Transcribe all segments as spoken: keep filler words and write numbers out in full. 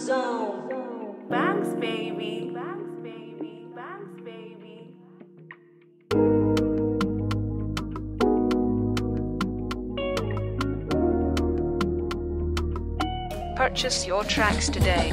zone. Banks, baby. Banks, baby. Banks, baby. Purchase your tracks today.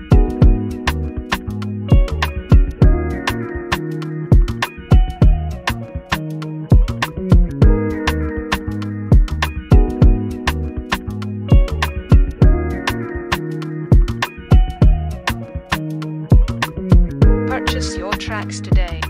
Purchase your tracks today.